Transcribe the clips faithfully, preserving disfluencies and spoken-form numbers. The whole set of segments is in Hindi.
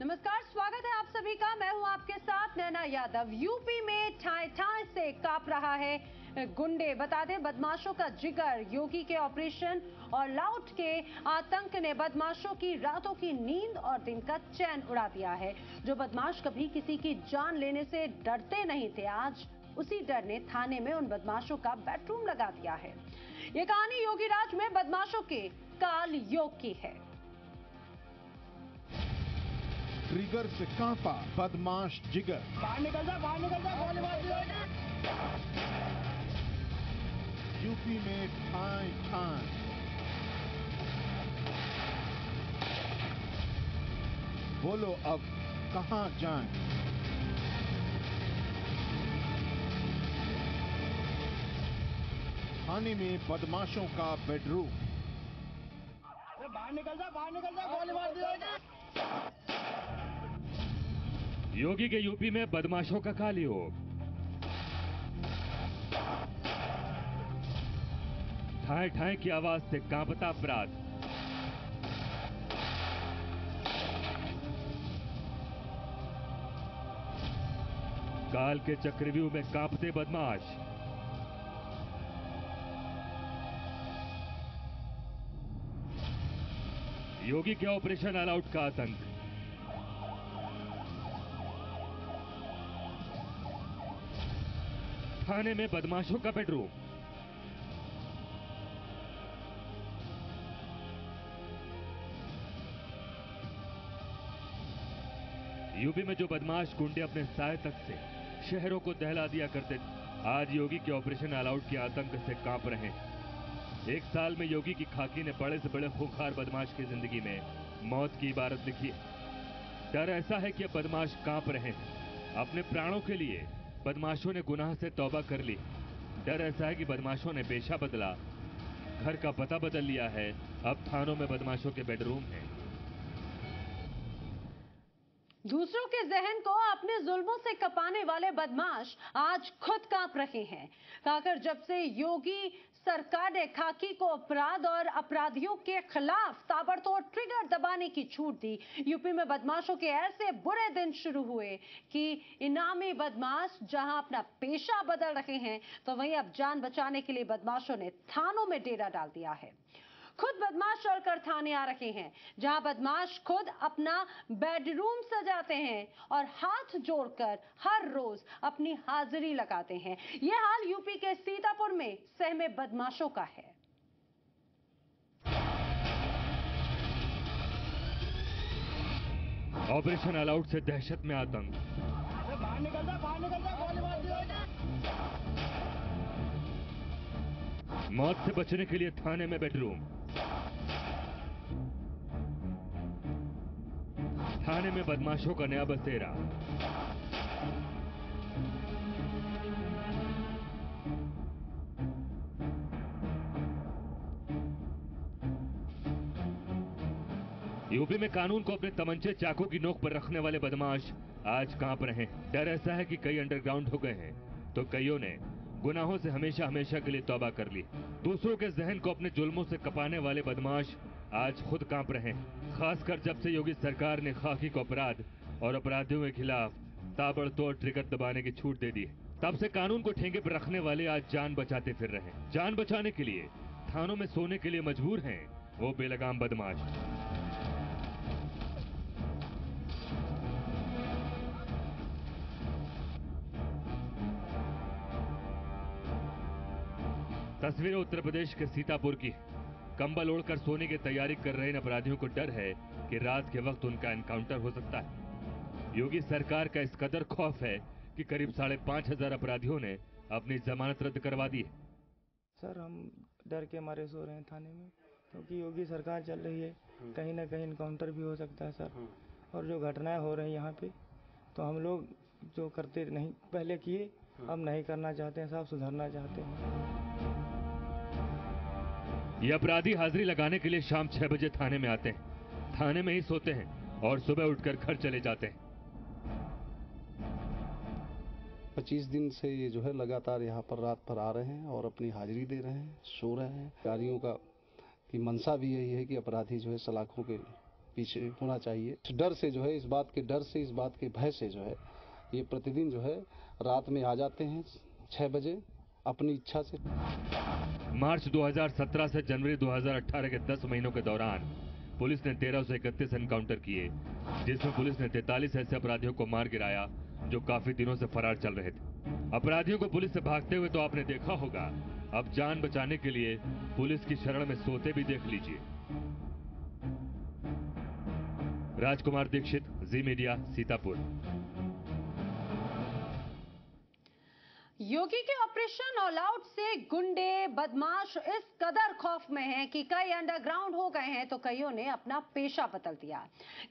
नमस्कार, स्वागत है आप सभी का। मैं हूं आपके साथ नैना यादव। यूपी में ठाए ठाए से कांप रहा है गुंडे। बता दें, बदमाशों का जिगर। योगी के ऑपरेशन ऑल आउट के आतंक ने बदमाशों की रातों की नींद और दिन का चैन उड़ा दिया है। जो बदमाश कभी किसी की जान लेने से डरते नहीं थे, आज उसी डर ने थाने में उन बदमाशों का बेडरूम लगा दिया है। ये कहानी योगी राज में बदमाशों के काल योग की है। ट्रिगर से कांपा बदमाश जिगर। बाहर निकल जा, बाहर निकल जा, गोलीबारी होगी। यूपी में ठाए ठाए। बोलो अब कहां जाएं? थाने में बदमाशों का बेडरूम। बाहर निकल जा, बाहर निकल जा, गोलीबारी होगी। योगी के यूपी में बदमाशों का कालयोग। ठाए ठाए की आवाज से कांपता अपराध। काल के चक्रव्यूह में कांपते बदमाश। योगी के ऑपरेशन ऑल आउट का आतंक। थाने में बदमाशों का बेडरूम। यूपी में जो बदमाश गुंडे अपने साय तक से शहरों को दहला दिया करते, आज योगी के ऑपरेशन ऑल आउट के आतंक से कांप रहे हैं। एक साल में योगी की खाकी ने बड़े से बड़े खूंखार बदमाश की जिंदगी में मौत की इबारत लिखी है। डर ऐसा है कि अब बदमाश कांप रहे हैं। अपने प्राणों के लिए बदमाशों ने गुनाह से तौबा कर ली। डर ऐसा है कि बदमाशों ने पेशा बदला, घर का पता बदल लिया है। अब थानों में बदमाशों के बेडरूम हैं। दूसरों के जहन को अपने जुल्मों से कपाने वाले बदमाश आज खुद कांप रहे हैं। खाकर जब से योगी सरकार ने खाकी को अपराध और अपराधियों के खिलाफ ताबड़तोड़ ट्रिगर दबाने की छूट दी, यूपी में बदमाशों के ऐसे बुरे दिन शुरू हुए कि इनामी बदमाश जहां अपना पेशा बदल रहे हैं, तो वहीं अब जान बचाने के लिए बदमाशों ने थानों में डेरा डाल दिया है। खुद बदमाश चलकर थाने आ रहे हैं, जहां बदमाश खुद अपना बेडरूम सजाते हैं और हाथ जोड़कर हर रोज अपनी हाजिरी लगाते हैं। यह हाल यूपी के सीतापुर में सहमे बदमाशों का है। ऑपरेशन ऑल आउट से दहशत में आतंक। बाहर निकल जा, बाहर निकल जा, गोलीबारी होगी। मौत से बचने के लिए थाने में बेडरूम। थाने में बदमाशों का नया बसेरा। यूपी में कानून को अपने तमंचे चाकू की नोक पर रखने वाले बदमाश आज कांप रहे हैं। डर ऐसा है कि कई अंडरग्राउंड हो गए हैं, तो कईयों ने गुनाहों से हमेशा हमेशा के लिए तौबा कर ली। दूसरों के जहन को अपने जुल्मों से कपाने वाले बदमाश आज खुद कांप रहे हैं। खासकर जब से योगी सरकार ने खाकी को अपराध और अपराधियों के खिलाफ ताबड़तोड़ ट्रिगर दबाने की छूट दे दी है, तब से कानून को ठेंगे पर रखने वाले आज जान बचाते फिर रहे हैं। जान बचाने के लिए थानों में सोने के लिए मजबूर हैं वो बेलगाम बदमाश। तस्वीरें उत्तर प्रदेश के सीतापुर की। कंबल ओढ़कर सोने की तैयारी कर रहे इन अपराधियों को डर है कि रात के वक्त उनका एनकाउंटर हो सकता है। योगी सरकार का इस कदर खौफ है कि करीब साढ़े पाँच हजार अपराधियों ने अपनी जमानत रद्द करवा दी है। सर, हम डर के मारे सो रहे हैं थाने में, क्योंकि योगी सरकार चल रही है, कहीं ना कहीं एनकाउंटर भी हो सकता है सर। और जो घटनाएं हो रही हैं यहाँ पे, तो हम लोग जो करते नहीं पहले किए, अब नहीं करना चाहते हैं साहब, सुधरना चाहते हैं। ये अपराधी हाजिरी लगाने के लिए शाम छह बजे थाने में आते हैं, थाने में ही सोते हैं और सुबह उठकर घर चले जाते हैं। पच्चीस दिन से ये जो है लगातार यहाँ पर रात पर आ रहे हैं और अपनी हाजिरी दे रहे हैं, सो रहे हैं। कार्यों का की मंशा भी यही है कि अपराधी जो है सलाखों के पीछे होना चाहिए। डर से जो है, इस बात के डर से, इस बात के भय से जो है ये प्रतिदिन जो है रात में आ जाते हैं छः बजे अपनी इच्छा से। मार्च दो हज़ार सत्रह से जनवरी दो हज़ार अठारह के दस महीनों के दौरान पुलिस ने तेरह सौ इकतीस एनकाउंटर किए, जिसमें पुलिस ने तैंतालीस ऐसे अपराधियों को मार गिराया जो काफी दिनों से फरार चल रहे थे। अपराधियों को पुलिस से भागते हुए तो आपने देखा होगा, अब जान बचाने के लिए पुलिस की शरण में सोते भी देख लीजिए। राजकुमार दीक्षित, जी मीडिया, सीतापुर। योगी के ऑपरेशन ऑल आउट से गुंडे बदमाश इस कदर खौफ में हैं कि कई अंडरग्राउंड हो गए हैं तो कईयों ने अपना पेशा बदल दिया।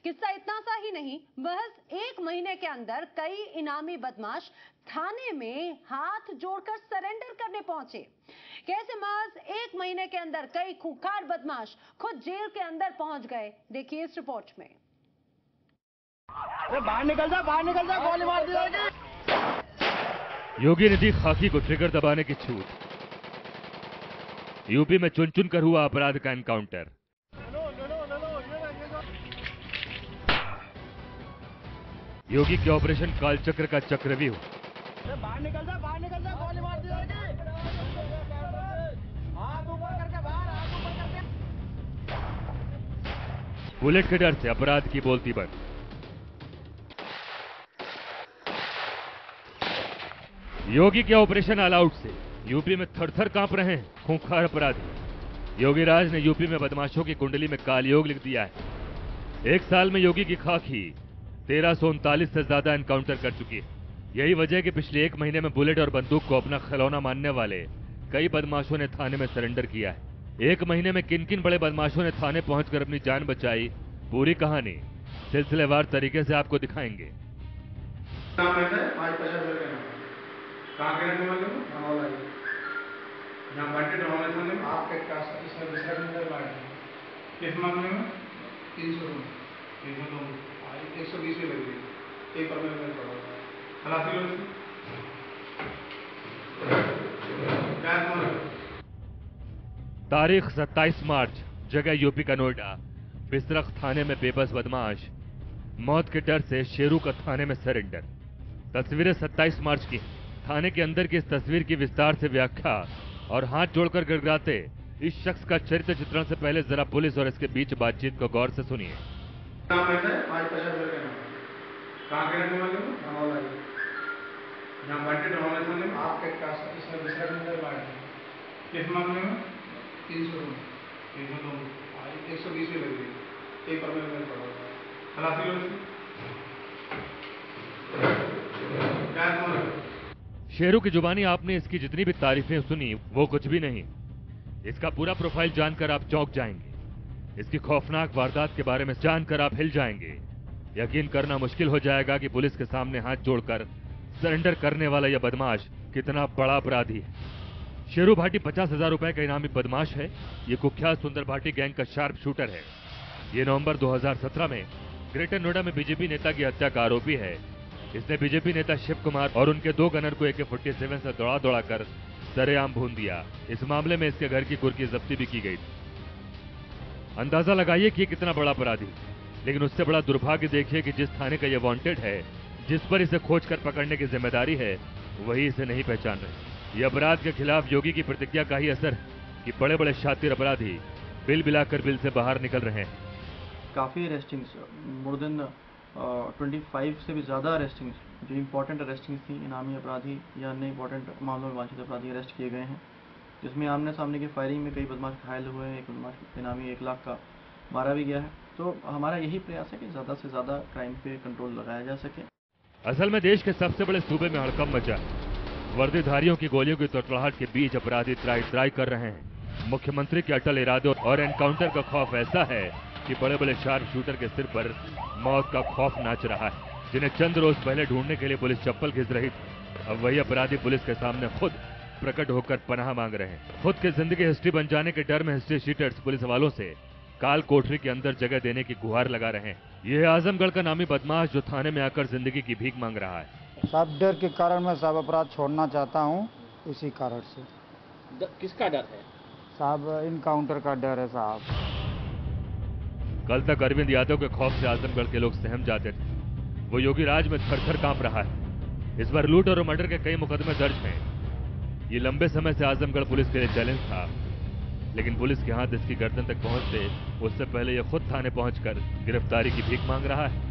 किस्सा इतना सा ही नहीं, महज एक महीने के अंदर कई इनामी बदमाश थाने में हाथ जोड़कर सरेंडर करने पहुंचे। कैसे महज एक महीने के अंदर कई खूंखार बदमाश खुद जेल के अंदर पहुंच गए, देखिए इस रिपोर्ट में। बाहर निकल जा, बाहर निकल जा, गोली मार दिया। योगी ने दी खाकी को ट्रिगर दबाने की छूट। यूपी में चुन चुन कर हुआ अपराध का एनकाउंटर। योगी के ऑपरेशन कालचक्र का चक्रव्यूह। बाहर निकल जा, बाहर निकल जा, गोली मार दी जाएगी। हाथ ऊपर करके बाहर, हाथ ऊपर करके। बुलेट के डर से अपराध की बोलती बंद। योगी के ऑपरेशन ऑल आउट से यूपी में थरथर कांप रहे हैं खूंखार अपराधी। योगी राज ने यूपी में बदमाशों की कुंडली में कालयोग लिख दिया है। एक साल में योगी की खाकी तेरह सौ उनतालीस से ज्यादा एनकाउंटर कर चुकी है। यही वजह है कि पिछले एक महीने में बुलेट और बंदूक को अपना खिलौना मानने वाले कई बदमाशों ने थाने में सरेंडर किया है। एक महीने में किन किन बड़े बदमाशों ने थाने पहुंचकर अपनी जान बचाई, पूरी कहानी सिलसिलेवार तरीके से आपको दिखाएंगे। तारीख सत्ताईस मार्च, जगह यूपी का नोएडा। बिस्तरख थाने में बेबस बदमाश, मौत के डर से शेरू का थाने में सरेंडर। तस्वीरें सत्ताईस मार्च की। थाने के अंदर की इस तस्वीर की विस्तार से व्याख्या और हाथ जोड़कर गिड़गिड़ाते इस शख्स का चरित्र चित्रण से पहले जरा पुलिस और इसके बीच बातचीत को गौर से सुनिए। शेरू की जुबानी आपने इसकी जितनी भी तारीफें सुनी वो कुछ भी नहीं। इसका पूरा प्रोफाइल जानकर आप चौंक जाएंगे। इसकी खौफनाक वारदात के बारे में जानकर आप हिल जाएंगे। यकीन करना मुश्किल हो जाएगा कि पुलिस के सामने हाथ जोड़कर सरेंडर करने वाला यह बदमाश कितना बड़ा अपराधी है। शेरू भाटी पचास हजार रुपए का इनामी बदमाश है। ये कुख्यात सुंदर भाटी गैंग का शार्प शूटर है। ये नवम्बर दो हजार सत्रह में ग्रेटर नोएडा में बीजेपी नेता की हत्या का आरोपी है। इसने बीजेपी नेता शिव कुमार और उनके दो गनर को ए के सैंतालीस से दौड़ा दौड़ा कर सरेआम भून दिया। इस मामले में इसके घर की कुर्की जब्ती भी की गई थी। अंदाजा लगाइए कि कितना बड़ा अपराधी, लेकिन उससे बड़ा दुर्भाग्य देखिए कि जिस थाने का यह वांटेड है, जिस पर इसे खोज कर पकड़ने की जिम्मेदारी है, वही इसे नहीं पहचान रहे। यह अपराध के खिलाफ योगी की प्रतिज्ञा का ही असर कि बड़े बड़े शातिर अपराधी बिल बिलाकर बिल से बाहर निकल रहे हैं। काफी पच्चीस से भी ज़्यादा अरेस्टिंग, जो इम्पोर्टेंट अरेस्टिंग थी, इनामी अपराधी या अन्य इम्पोर्टेंट मामलों में वांछित अपराधी अरेस्ट किए गए हैं, जिसमें आमने सामने की फायरिंग में कई बदमाश घायल हुए हैं। एक बदमाश इनामी एक लाख का मारा भी गया है। तो हमारा यही प्रयास है कि ज़्यादा से ज़्यादा क्राइम पे कंट्रोल लगाया जा सके। असल में देश के सबसे बड़े सूबे में हड़कंप मचा है। वर्दीधारियों की गोलियों की तड़तड़ाहट के बीच अपराधी त्राय त्राय कर रहे हैं। मुख्यमंत्री के अटल इरादे और एनकाउंटर का खौफ ऐसा है कि बड़े बड़े शार्प शूटर के सिर पर मौत का खौफ नाच रहा है। जिन्हें चंद रोज पहले ढूंढने के लिए पुलिस चप्पल घिस रही थी, अब वही अपराधी पुलिस के सामने खुद प्रकट होकर पनाह मांग रहे हैं। खुद के जिंदगी हिस्ट्री बन जाने के डर में हिस्ट्री शीटर्स पुलिस वालों से काल कोठरी के अंदर जगह देने की गुहार लगा रहे हैं। यह आजमगढ़ का नामी बदमाश जो थाने में आकर जिंदगी की भीख मांग रहा है। सब डर के कारण मैं सब अपराध छोड़ना चाहता हूँ, इसी कारण से। किसका डर है साहब? इनकाउंटर का डर है साहब। कल तक अरविंद यादव के खौफ से आजमगढ़ के लोग सहम जाते थे। वो योगी राज में थरथर कांप रहा है। इस बार लूट और मर्डर के कई मुकदमे दर्ज हैं। ये लंबे समय से आजमगढ़ पुलिस के लिए चैलेंज था, लेकिन पुलिस के हाथ इसकी गर्दन तक पहुंचते उससे पहले यह खुद थाने पहुंचकर गिरफ्तारी की भीख मांग रहा है।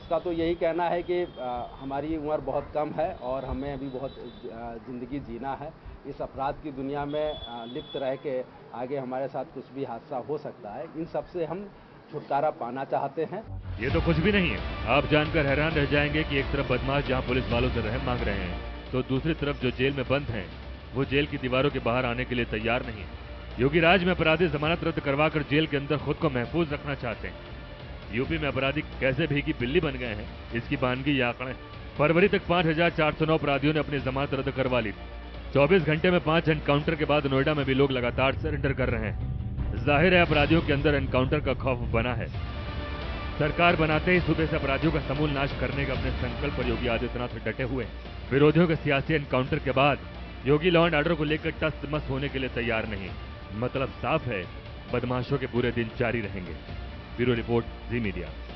इसका तो यही कहना है कि आ, हमारी उम्र बहुत कम है और हमें अभी बहुत जिंदगी जीना है। इस अपराध की दुनिया में आ, लिप्त रह के आगे हमारे साथ कुछ भी हादसा हो सकता है। इन सब से हम छुटकारा पाना चाहते हैं। ये तो कुछ भी नहीं है। आप जानकर हैरान रह जाएंगे कि एक तरफ बदमाश जहां पुलिस वालों से रहम मांग रहे हैं, तो दूसरी तरफ जो जेल में बंद हैं वो जेल की दीवारों के बाहर आने के लिए तैयार नहीं। योगी राज में अपराधी जमानत रद्द करवाकर जेल के अंदर खुद को महफूज रखना चाहते हैं। यूपी में अपराधी कैसे भीगी बिल्ली बन गए हैं, इसकी बानगी आंकड़े। फरवरी तक पाँच हज़ार चार सौ नौ अपराधियों ने अपनी जमानत रद्द करवा ली। चौबीस घंटे में पांच एनकाउंटर के बाद नोएडा में भी लोग लगातार सरेंडर कर रहे हैं। जाहिर है अपराधियों के अंदर एनकाउंटर का खौफ बना है। सरकार बनाते ही सूबे से अपराधियों का समूल नाश करने का अपने संकल्प पर योगी आदित्यनाथ डटे हुए। विरोधियों के सियासी एनकाउंटर के बाद योगी लॉ एंड ऑर्डर को लेकर टस मस होने के लिए तैयार नहीं। मतलब साफ है, बदमाशों के बुरे दिन जारी रहेंगे। Bureau report, Zee media.